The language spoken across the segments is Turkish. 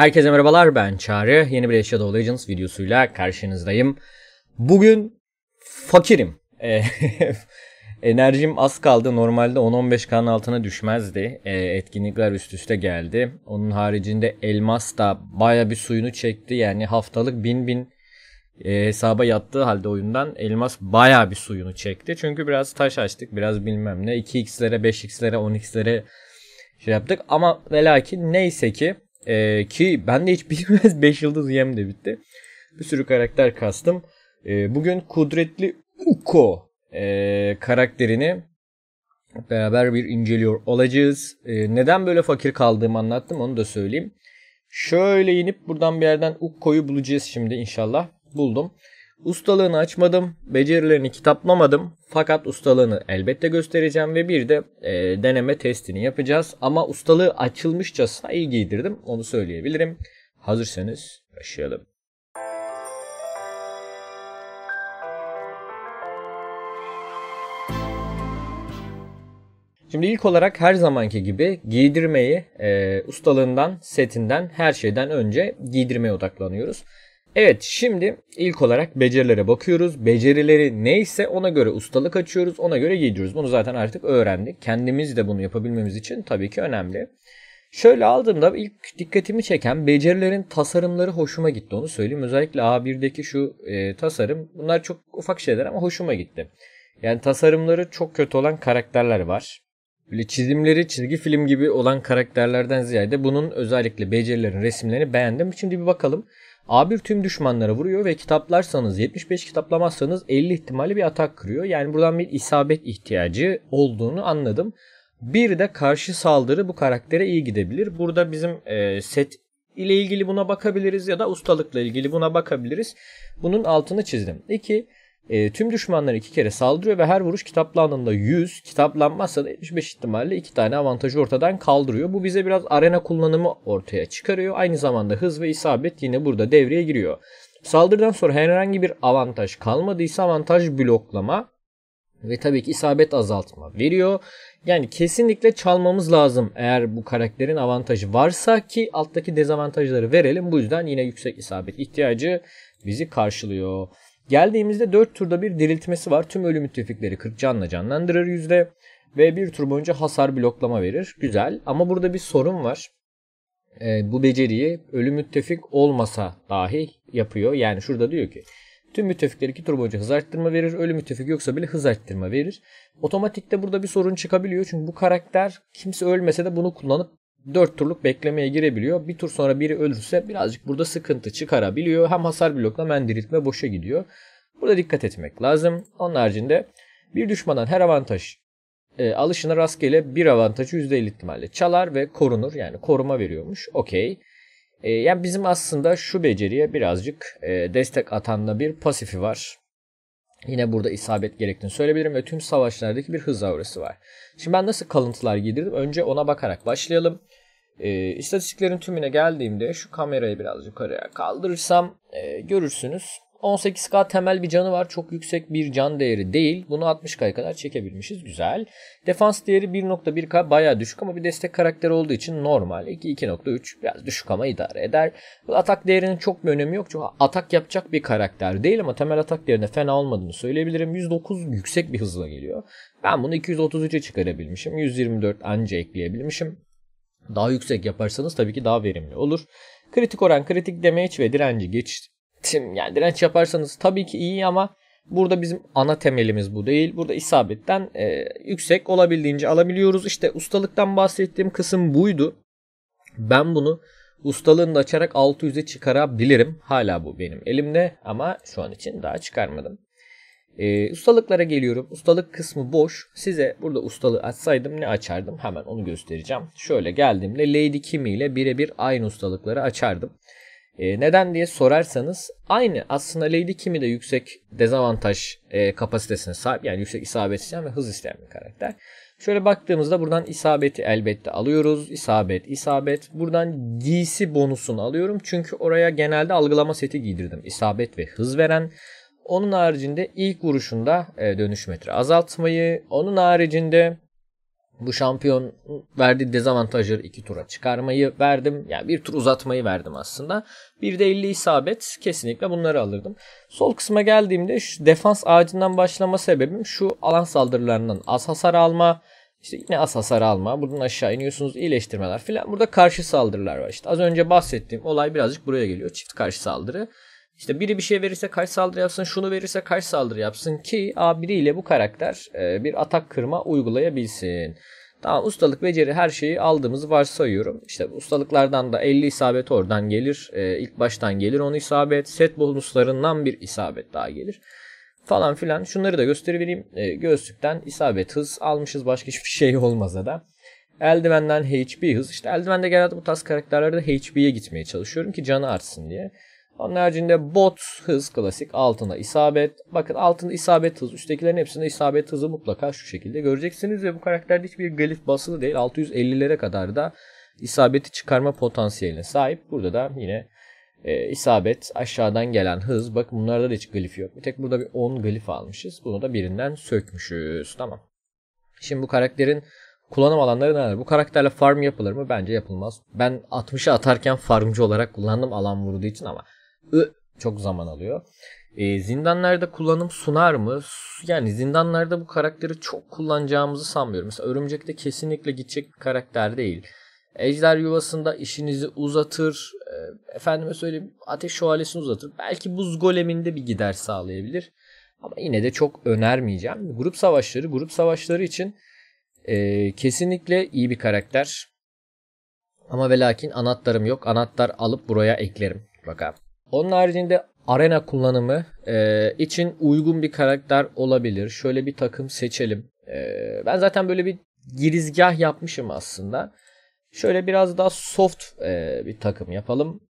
Herkese merhabalar, ben Çağrı. Yeni bir Raid: Shadow Legends videosuyla karşınızdayım. Bugün fakirim. Enerjim az kaldı. Normalde 10-15K'nın altına düşmezdi. Etkinlikler üst üste geldi. Onun haricinde elmas da baya bir suyunu çekti. Yani haftalık 1000 hesaba yattığı halde oyundan elmas baya bir suyunu çekti. Çünkü biraz taş açtık, biraz bilmem ne. 2x'lere, 5x'lere, 10x'lere şey yaptık. Ama ve lakin neyse ki ben de hiç bilmez 5 yıldız yem de bitti. Bir sürü karakter kastım. Bugün kudretli Ukko karakterini beraber bir inceliyor olacağız. Neden böyle fakir kaldığımı anlattım, onu da söyleyeyim. Şöyle inip buradan bir yerden Ukko'yu bulacağız şimdi inşallah. Buldum. Ustalığını açmadım. Becerilerini kitaplamadım. Fakat ustalığını elbette göstereceğim ve bir de deneme testini yapacağız. Ama ustalığı açılmışçasına iyi giydirdim. Onu söyleyebilirim. Hazırsanız başlayalım. Şimdi ilk olarak her zamanki gibi giydirmeyi, ustalığından, setinden, her şeyden önce giydirmeye odaklanıyoruz. Evet, şimdi ilk olarak becerilere bakıyoruz. Becerileri neyse ona göre ustalık açıyoruz, ona göre giydiriyoruz. Bunu zaten artık öğrendik. Kendimiz de bunu yapabilmemiz için tabii ki önemli. Şöyle aldığımda ilk dikkatimi çeken becerilerin tasarımları hoşuma gitti, onu söyleyeyim. Özellikle A1'deki şu tasarım, bunlar çok ufak şeyler ama hoşuma gitti. Yani tasarımları çok kötü olan karakterler var. Böyle çizimleri çizgi film gibi olan karakterlerden ziyade bunun özellikle becerilerin resimlerini beğendim. Şimdi bir bakalım. A1 tüm düşmanlara vuruyor ve kitaplarsanız 75, kitaplamazsanız 50 ihtimali bir atak kırıyor. Yani buradan bir isabet ihtiyacı olduğunu anladım. Bir de karşı saldırı bu karaktere iyi gidebilir. Burada bizim set ile ilgili buna bakabiliriz ya da ustalıkla ilgili buna bakabiliriz. Bunun altını çizdim. 2. Tüm düşmanlar 2 kere saldırıyor ve her vuruş kitaplandığında 100, kitaplanmazsa da 75 ihtimalle 2 tane avantajı ortadan kaldırıyor. Bu bize biraz arena kullanımı ortaya çıkarıyor. Aynı zamanda hız ve isabet yine burada devreye giriyor. Saldırıdan sonra herhangi bir avantaj kalmadıysa avantaj bloklama ve tabii ki isabet azaltma veriyor. Yani kesinlikle çalmamız lazım eğer bu karakterin avantajı varsa ki alttaki dezavantajları verelim. Bu yüzden yine yüksek isabet ihtiyacı bizi karşılıyor. Geldiğimizde 4 turda bir diriltmesi var. Tüm ölü müttefikleri 40 canla canlandırır %. Ve bir tur boyunca hasar bloklama verir. Güzel. Ama burada bir sorun var. Bu beceriyi ölü müttefik olmasa dahi yapıyor. Yani şurada diyor ki tüm müttefikler 2 tur boyunca hız arttırma verir. Ölü müttefik yoksa bile hız arttırma verir. Otomatikte burada bir sorun çıkabiliyor. Çünkü bu karakter kimse ölmese de bunu kullanıp 4 turluk beklemeye girebiliyor. Bir tur sonra biri ölürse birazcık burada sıkıntı çıkarabiliyor. Hem hasar bloklama hem diriltme boşa gidiyor. Burada dikkat etmek lazım. Onun haricinde bir düşmandan her avantaj alışına rastgele bir avantajı %50 ihtimalle çalar ve korunur. Yani koruma veriyormuş. Okey. Yani bizim aslında şu beceriye birazcık destek atanda bir pasifi var. Yine burada isabet gerektiğini söyleyebilirim ve tüm savaşlardaki bir hız aurası var. Şimdi ben nasıl kalıntılar giydirdim? Önce ona bakarak başlayalım. İstatistiklerin tümüne geldiğimde şu kamerayı biraz yukarıya kaldırırsam görürsünüz. 18K temel bir canı var. Çok yüksek bir can değeri değil. Bunu 60K'ya kadar çekebilmişiz. Güzel. Defans değeri 1.1K bayağı düşük ama bir destek karakteri olduğu için normal. 2.3 biraz düşük ama idare eder. Atak değerinin çok bir önemi yok. Çünkü atak yapacak bir karakter değil ama temel atak değerine fena olmadığını söyleyebilirim. 109 yüksek bir hızla geliyor. Ben bunu 233'e çıkarabilmişim. 124 anca ekleyebilmişim. Daha yüksek yaparsanız tabii ki daha verimli olur. Kritik oran, kritik damage ve direnci geçti. Yani direnç yaparsanız tabii ki iyi ama burada bizim ana temelimiz bu değil. Burada isabetten yüksek olabildiğince alabiliyoruz. İşte ustalıktan bahsettiğim kısım buydu. Ben bunu ustalığını da açarak 600'e çıkarabilirim. Hala bu benim elimde ama şu an için daha çıkarmadım. Ustalıklara geliyorum. Ustalık kısmı boş. Size burada ustalığı açsaydım ne açardım? Hemen onu göstereceğim. Şöyle geldiğimde Lady Kim ile birebir aynı ustalıkları açardım. Neden diye sorarsanız aynı aslında Lady Kim'i de yüksek dezavantaj kapasitesine sahip, yani yüksek isabet isteyen ve hız isteyen bir karakter. Şöyle baktığımızda buradan isabeti elbette alıyoruz. İsabet. Buradan giysi bonusunu alıyorum. Çünkü oraya genelde algılama seti giydirdim. İsabet ve hız veren. Onun haricinde ilk vuruşunda dönüş metre azaltmayı. Onun haricinde Bu şampiyon verdiği dezavantajı 2 tura çıkarmayı verdim. Yani bir tur uzatmayı verdim aslında. Bir de 50 isabet, kesinlikle bunları alırdım. Sol kısma geldiğimde şu defans ağacından başlama sebebim şu alan saldırılarından az hasar alma. İşte yine az hasar alma. Buradan aşağı iniyorsunuz, iyileştirmeler filan. Burada karşı saldırılar var işte. Az önce bahsettiğim olay birazcık buraya geliyor. Çift karşı saldırı. İşte biri bir şey verirse karşı saldırı yapsın, şunu verirse karşı saldırı yapsın ki A1 ile bu karakter bir atak kırma uygulayabilsin. Tamam, ustalık beceri her şeyi aldığımızı varsayıyorum. İşte ustalıklardan da 50 isabet oradan gelir. İlk baştan gelir 10 isabet. Set bonuslarından bir isabet daha gelir. Falan filan. Şunları da gösterebileyim. Göğüslükten isabet hız almışız. Başka hiçbir şey olmasa da. Eldivenden HP hız. İşte eldivende genelde bu tarz karakterlerde HP'ye gitmeye çalışıyorum ki canı artsın diye. Onun haricinde bot hız klasik, altına isabet. Bakın altında isabet hızı, üsttekilerin hepsinde isabet hızı mutlaka şu şekilde göreceksiniz ve bu karakterde hiçbir galif basılı değil. 650'lere kadar da isabeti çıkarma potansiyeline sahip. Burada da yine isabet, aşağıdan gelen hız. Bakın bunlarda da hiç galif yok. Bir tek burada bir 10 galif almışız. Bunu da birinden sökmüşüz. Tamam. Şimdi bu karakterin kullanım alanları neler? Bu karakterle farm yapılır mı? Bence yapılmaz. Ben 60'a atarken farmcı olarak kullandım alan vurduğu için ama çok zaman alıyor. Zindanlarda kullanım sunar mı? Yani zindanlarda bu karakteri çok kullanacağımızı sanmıyorum. Mesela örümcekte kesinlikle gidecek bir karakter değil. Ejder yuvasında işinizi uzatır. Efendime söyleyeyim, ateş şövalesini uzatır. Belki buz goleminde bir gider sağlayabilir. Ama yine de çok önermeyeceğim. Grup savaşları için kesinlikle iyi bir karakter. Ama ve lakin anahtarım yok. Anahtar alıp buraya eklerim. Bakalım. Onun haricinde arena kullanımı için uygun bir karakter olabilir. Şöyle bir takım seçelim. Ben zaten böyle bir girizgah yapmışım aslında. Şöyle biraz daha soft bir takım yapalım.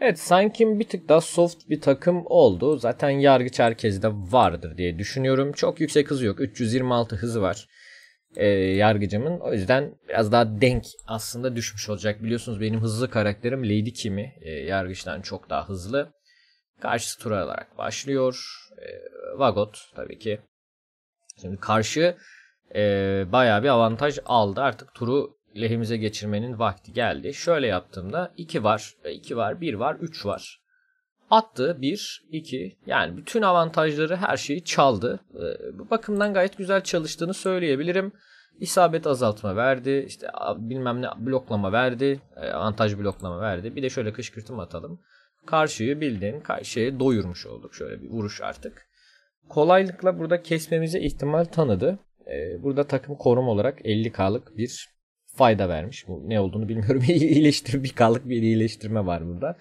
Evet, sanki bir tık daha soft bir takım oldu. Zaten yargıç herkeste vardır diye düşünüyorum. Çok yüksek hızı yok. 326 hızı var yargıcımın. O yüzden biraz daha denk aslında düşmüş olacak. Biliyorsunuz benim hızlı karakterim Lady Kim'i yargıçtan çok daha hızlı. Karşısı tur alarak başlıyor. Vagoth tabii ki. Şimdi karşı bayağı bir avantaj aldı. Artık turu lehimize geçirmenin vakti geldi. Şöyle yaptığımda 2 var, 2 var, 1 var, 3 var. Attı 1, 2. Yani bütün avantajları, her şeyi çaldı. Bu bakımdan gayet güzel çalıştığını söyleyebilirim. İsabet azaltma verdi. İşte bilmem ne bloklama verdi. Avantaj bloklama verdi. Bir de şöyle kışkırtma atalım. Karşıyı bildin. Karşıyı doyurmuş olduk. Şöyle bir vuruş artık. Kolaylıkla burada kesmemize ihtimal tanıdı. Burada takım korum olarak 50k'lık bir fayda vermiş. Bu ne olduğunu bilmiyorum. Bir k'lık bir iyileştirme var burada.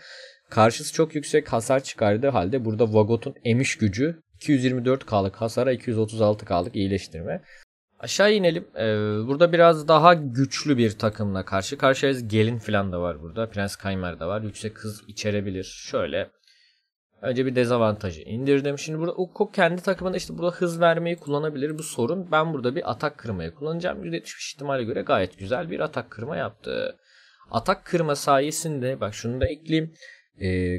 Karşısı çok yüksek hasar çıkardığı halde burada Vagoth'un emiş gücü 224k'lık hasara 236k'lık iyileştirme. Aşağı inelim. Burada biraz daha güçlü bir takımla karşı karşıyayız. Gelin falan da var burada. Prens Kaymer de var. Yüksek hız içerebilir. Şöyle. Önce bir dezavantajı indirdim. Şimdi burada Ukko kendi takımında işte burada hız vermeyi kullanabilir. Bu sorun. Ben burada bir atak kırmayı kullanacağım. %70 ihtimale göre gayet güzel bir atak kırma yaptı. Atak kırma sayesinde bak şunu da ekleyeyim.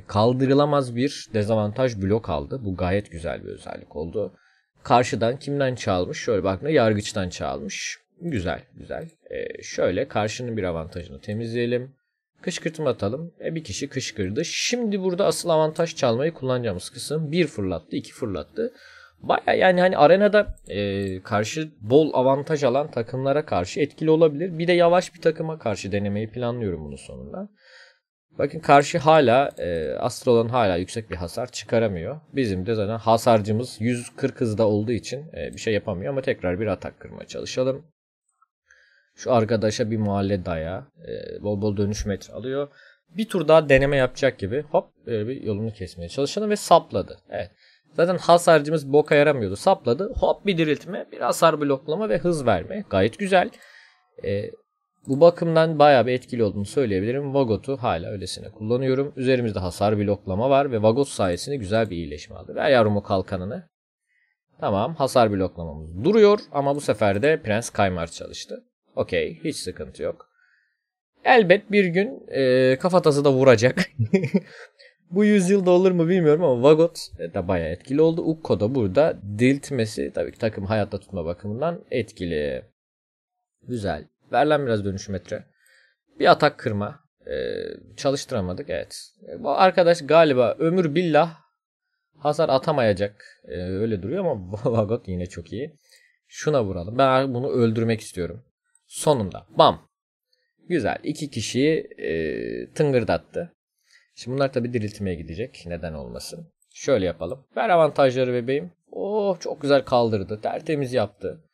Kaldırılamaz bir dezavantaj blok aldı. Bu gayet güzel bir özellik oldu. Karşıdan kimden çalmış? Şöyle bakın, yargıçtan çalmış. Güzel güzel. Şöyle karşının bir avantajını temizleyelim. Kışkırtma atalım. Bir kişi kışkırdı. Şimdi burada asıl avantaj çalmayı kullanacağımız kısım. 1 fırlattı, 2 fırlattı. Baya yani hani arenada karşı bol avantaj alan takımlara karşı etkili olabilir. Bir de yavaş bir takıma karşı denemeyi planlıyorum bunun sonunda. Bakın karşı hala Astrolon hala yüksek bir hasar çıkaramıyor. Bizim de zaten hasarcımız 140 hızda olduğu için bir şey yapamıyor ama tekrar bir atak kırmaya çalışalım. Şu arkadaşa bir mahalle daya. Bol bol dönüş metre alıyor. Bir tur daha deneme yapacak gibi. Hop böyle bir yolunu kesmeye çalışalım ve sapladı. Evet. Zaten hasarcımız boka yaramıyordu. Sapladı. Hop bir diriltme, bir hasar bloklama ve hız verme. Gayet güzel. Bu bakımdan bayağı bir etkili olduğunu söyleyebilirim. Vagoth'u hala öylesine kullanıyorum. Üzerimizde hasar bloklama var ve Vagoth sayesinde güzel bir iyileşme aldı. Ver yavrum o kalkanını. Tamam, hasar bloklamamız duruyor ama bu sefer de Prens Kaymar çalıştı. Okey, hiç sıkıntı yok. Elbet bir gün kafatası da vuracak. Bu yüzyılda olur mu bilmiyorum ama Vagoth da bayağı etkili oldu. Ukko da burada diriltmesi tabii ki takım hayatta tutma bakımından etkili. Güzel. Verilen biraz dönüşüm metre. Bir atak kırma. Çalıştıramadık. Evet. Bu arkadaş galiba ömür billah hasar atamayacak. Öyle duruyor ama Vagoth yine çok iyi. Şuna vuralım. Ben bunu öldürmek istiyorum. Sonunda. Bam. Güzel. İki kişiyi tıngırdattı. Şimdi bunlar tabi diriltmeye gidecek. Neden olmasın. Şöyle yapalım. Ver avantajları bebeğim. Oh, çok güzel kaldırdı. Tertemiz yaptı.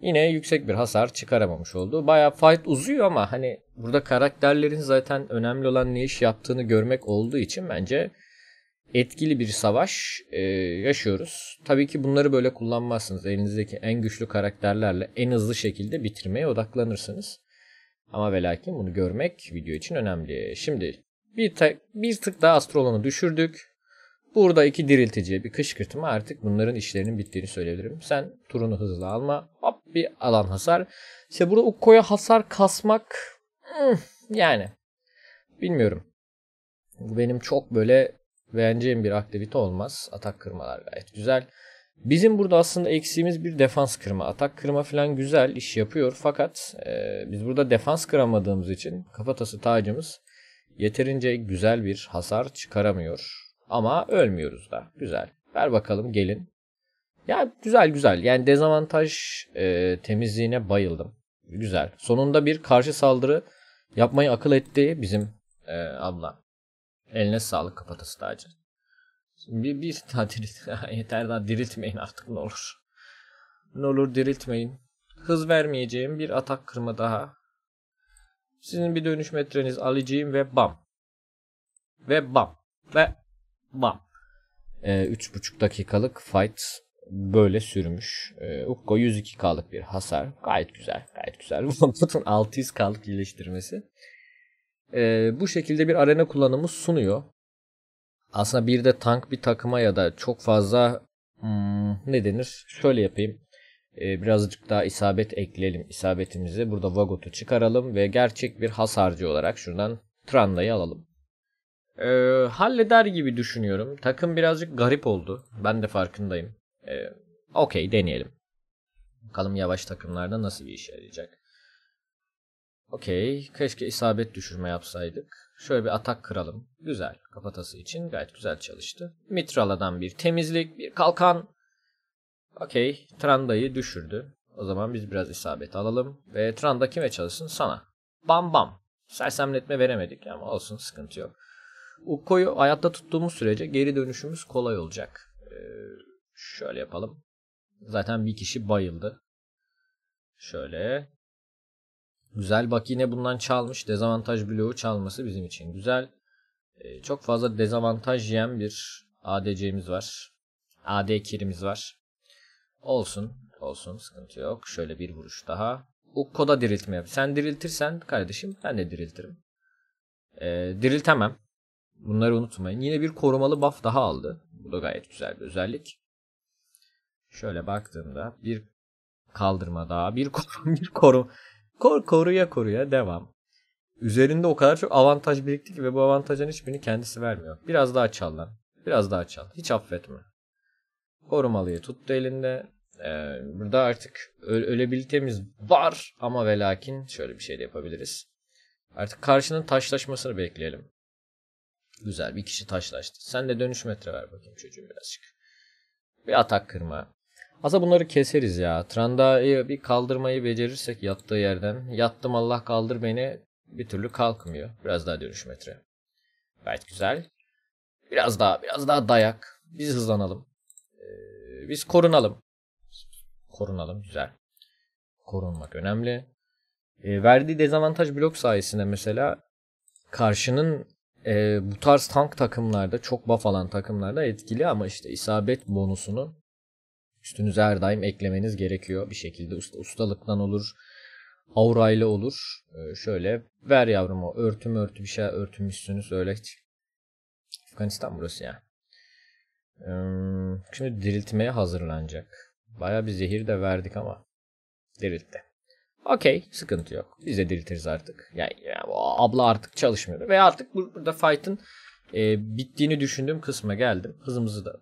Yine yüksek bir hasar çıkaramamış oldu. Bayağı fight uzuyor ama hani burada karakterlerin zaten önemli olan ne iş yaptığını görmek olduğu için bence etkili bir savaş yaşıyoruz. Tabii ki bunları böyle kullanmazsınız. Elinizdeki en güçlü karakterlerle en hızlı şekilde bitirmeye odaklanırsınız. Ama ve lakin bunu görmek video için önemli. Şimdi bir tık daha Astrolon'u düşürdük. Burada iki diriltici, bir kışkırtma, artık bunların işlerinin bittiğini söyleyebilirim. Sen turunu hızlı alma. Hop, bir alan hasar. İşte burada Ukko'ya hasar kasmak yani bilmiyorum. Bu benim çok böyle beğeneceğim bir aktivite olmaz. Atak kırmalar gayet güzel. Bizim burada aslında eksiğimiz bir defans kırma. Atak kırma falan güzel iş yapıyor fakat biz burada defans kıramadığımız için kafatası tacımız yeterince güzel bir hasar çıkaramıyor. Ama ölmüyoruz da. Güzel. Ver bakalım, gelin. Ya güzel güzel. Yani dezavantaj temizliğine bayıldım. Güzel. Sonunda bir karşı saldırı yapmayı akıl etti bizim abla. Eline sağlık kafatası tacı. Bir daha diriltmeyin. Yeter, daha diriltmeyin artık ne olur. Ne olur diriltmeyin. Hız vermeyeceğim bir atak kırma daha. Sizin bir dönüş metreniz alacağım ve bam. Ve bam. Ve bam. 3,5 dakikalık fight böyle sürmüş. Ukko 102k'lık bir hasar. Gayet güzel. Gayet güzel. Bunun 600k'lık iyileştirmesi. Bu şekilde bir arena kullanımı sunuyor. Aslında bir de tank bir takıma ya da çok fazla ne denir? Şöyle yapayım. Birazcık daha isabet ekleyelim isabetimize. Burada Vagoth'u çıkaralım ve gerçek bir hasarcı olarak şuradan Tranda'yı alalım. Halleder gibi düşünüyorum. Takım birazcık garip oldu. Ben de farkındayım. Okey, deneyelim. Bakalım yavaş takımlarda nasıl bir işe yarayacak. Okey. Keşke isabet düşürme yapsaydık. Şöyle bir atak kıralım. Güzel. Kafatası için gayet güzel çalıştı. Mitrala'dan bir temizlik, bir kalkan. Okey. Tranda'yı düşürdü. O zaman biz biraz isabet alalım. Ve Tranda kime çalışsın? Sana. Bam bam. Sersemletme veremedik ama olsun, sıkıntı yok. Ukko'yu hayatta tuttuğumuz sürece geri dönüşümüz kolay olacak. Şöyle yapalım. Zaten bir kişi bayıldı. Şöyle. Güzel, bak yine bundan çalmış. Dezavantaj bloğu çalması bizim için güzel. Çok fazla dezavantaj yiyen bir ADC'miz var. AD kirimiz var. Olsun. Olsun, sıkıntı yok. Şöyle bir vuruş daha. Ukko'da diriltme yap. Sen diriltirsen kardeşim ben de diriltirim. Diriltemem. Bunları unutmayın. Yine bir korumalı buff daha aldı. Bu da gayet güzel bir özellik. Şöyle baktığımda bir kaldırma daha. Koruya devam. Üzerinde o kadar çok avantaj birikti ki ve bu avantajın hiçbirini kendisi vermiyor. Biraz daha çal lan. Biraz daha çal. Hiç affetme. Korumalıyı tuttu elinde. Burada artık ölebilitemiz var ama ve lakin şöyle bir şey de yapabiliriz. Artık karşının taşlaşmasını bekleyelim. Güzel, bir kişi taşlaştı. Sen de dönüş metre ver bakayım çocuğum birazcık. Bir atak kırma. Aslında bunları keseriz ya. Tranda'yı bir kaldırmayı becerirsek yattığı yerden. Yattım Allah kaldır beni. Bir türlü kalkmıyor. Biraz daha dönüş metre. Gayet güzel. Biraz daha dayak. Biz hızlanalım. Biz korunalım. Korunalım, güzel. Korunmak önemli. Verdiği dezavantaj blok sayesinde mesela karşının bu tarz tank takımlarda, çok buff alan takımlarda etkili ama işte isabet bonusunu üstünüze her daim eklemeniz gerekiyor. Bir şekilde ustalıktan olur, aurayla olur. Şöyle ver yavrum, o örtü bir şey örtmüşsünüz öyle. Afganistan burası ya. Şimdi diriltmeye hazırlanacak. Bayağı bir zehir de verdik ama diriltti. Okey, sıkıntı yok. Biz de diriltiriz artık. Yani abla artık çalışmıyor. Ve artık burada fight'ın bittiğini düşündüğüm kısma geldim. Hızımızı da.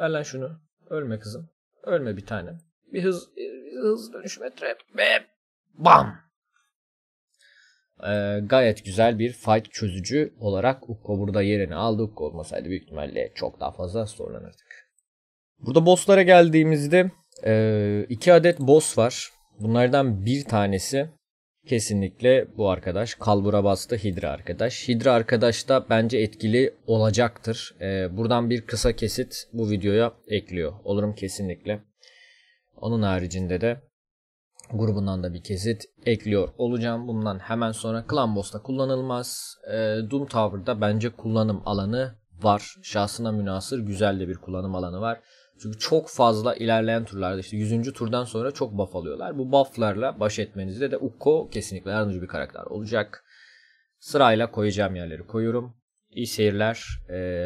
Ver lan şunu. Ölme kızım. Ölme bir tane. Bir hız, dönüş metre. Ve bam. Gayet güzel bir fight çözücü olarak Ukko burada yerini aldı. Ukko olmasaydı büyük ihtimalle çok daha fazla zorlanırdık. Burada bosslara geldiğimizde 2 adet boss var. Bunlardan bir tanesi kesinlikle bu arkadaş. Kalbura bastı Hidra arkadaş. Hidra arkadaş da bence etkili olacaktır. Buradan bir kısa kesit bu videoya ekliyor olurum kesinlikle. Onun haricinde de grubundan da bir kesit ekliyor olacağım. Bundan hemen sonra Clan Boss'ta kullanılmaz. Doom Tower'da bence kullanım alanı var. Şahsına münasır güzel de bir kullanım alanı var. Çünkü çok fazla ilerleyen turlarda işte 100. turdan sonra çok buff alıyorlar. Bu bufflarla baş etmenizde de Ukko kesinlikle yardımcı bir karakter olacak. Sırayla koyacağım yerleri koyuyorum. İyi seyirler.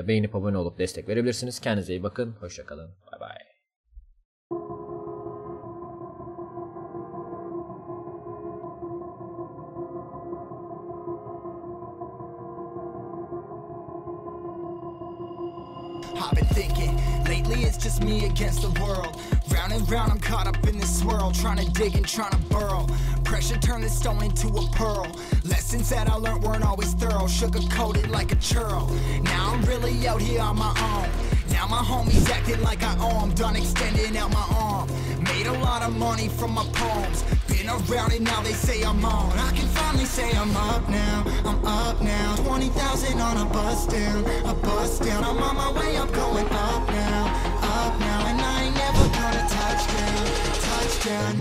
Beğenip abone olup destek verebilirsiniz. Kendinize iyi bakın. Hoşçakalın. Bay bay. I've been thinking, lately it's just me against the world. Round and round I'm caught up in this swirl, trying to dig and trying to burrow. Pressure turned this stone into a pearl. Lessons that I learned weren't always thorough, sugar-coated like a churl. Now I'm really out here on my own. Now my homies acting like I owe 'em, done extending out my arm. Made a lot of money from my poems. Been around and now they say I'm on. I can finally say I'm up now, I'm up now. 20,000 on a bus down, a bus down. I'm on my way, I'm going up now, and I ain't never gonna touchdown, touchdown.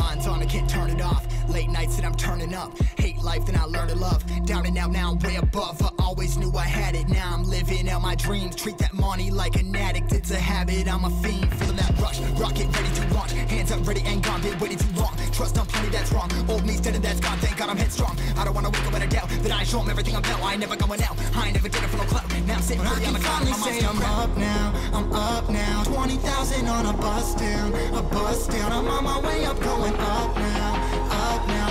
Mind's on, I can't turn it off. Late nights and I'm turning up. Hate life, then I learn to love. Down and out, now I'm way above. I always knew I had it, now I'm living out my dreams. Treat that money like an addict, it's a habit, I'm a fiend. Feeling that rush, rocket ready to launch. Hands up, ready and gone, been waiting too long. Trust on plenty, that's wrong. Old me's dead and that's gone, thank God I'm headstrong. I don't wanna wake up in a doubt that I show them everything I'm about. I ain't never going out, I ain't never did it for no clout. Now I'm sitting early on the cloud, I'm up now, I'm up now. 20,000 on a bus down, I'm on my way up, going up now,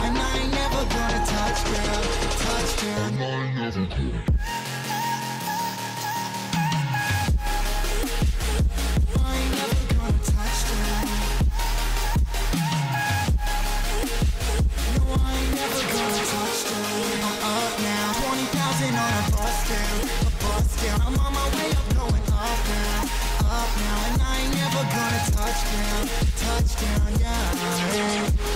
and I ain't never gonna touchdown, touchdown. I never could. Touchdown, yeah.